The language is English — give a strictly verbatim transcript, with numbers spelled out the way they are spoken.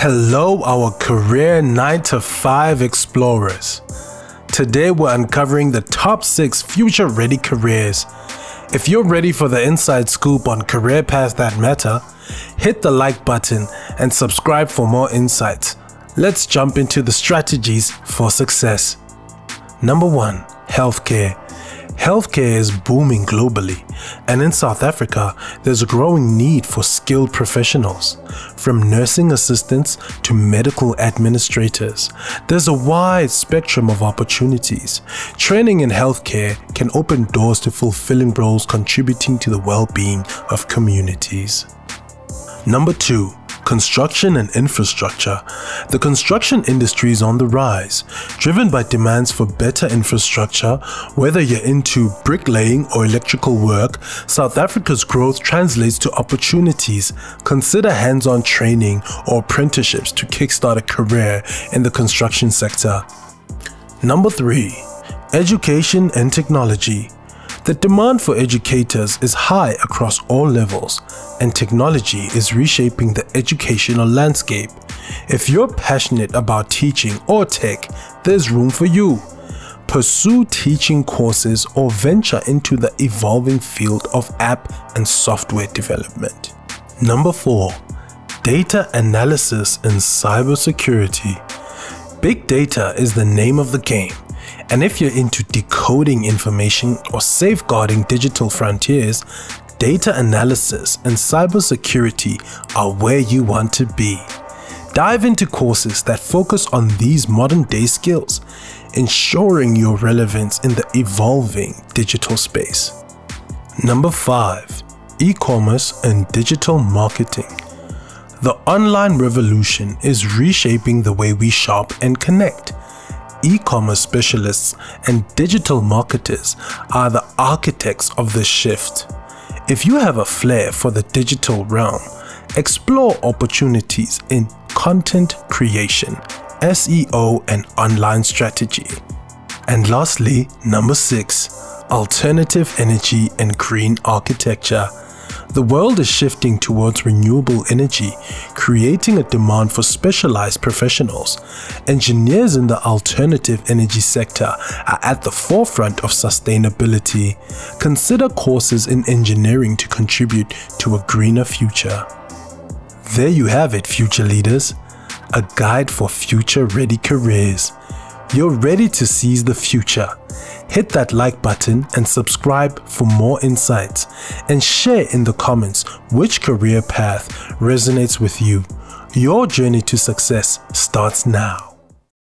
Hello, our career nine to five explorers. Today we're uncovering the top six future ready careers. If you're ready for the inside scoop on career paths that matter, hit the like button and subscribe for more insights. Let's jump into the strategies for success. Number one. Healthcare. Healthcare is booming globally, and in South Africa, there's a growing need for skilled professionals. From nursing assistants to medical administrators, there's a wide spectrum of opportunities. Training in healthcare can open doors to fulfilling roles contributing to the well-being of communities. Number two. Construction and infrastructure. The construction industry is on the rise, driven by demands for better infrastructure. Whether you're into bricklaying or electrical work, South Africa's growth translates to opportunities. Consider hands-on training or apprenticeships to kickstart a career in the construction sector. Number three, education and technology. The demand for educators is high across all levels, and technology is reshaping the educational landscape. If you're passionate about teaching or tech, there's room for you. Pursue teaching courses or venture into the evolving field of app and software development. Number four. Data analysis and cybersecurity. Big data is the name of the game. And if you're into decoding information or safeguarding digital frontiers, data analysis and cybersecurity are where you want to be. Dive into courses that focus on these modern-day skills, ensuring your relevance in the evolving digital space. Number five. E-commerce and digital marketing. The online revolution is reshaping the way we shop and connect. E-commerce specialists and digital marketers are the architects of this shift. If you have a flair for the digital realm, explore opportunities in content creation, S E O, and online strategy. And lastly, number six, alternative energy and green architecture. The world is shifting towards renewable energy, creating a demand for specialized professionals. Engineers in the alternative energy sector are at the forefront of sustainability. Consider courses in engineering to contribute to a greener future. There you have it, future leaders, a guide for future-ready careers. You're ready to seize the future. Hit that like button and subscribe for more insights, and share in the comments which career path resonates with you. Your journey to success starts now.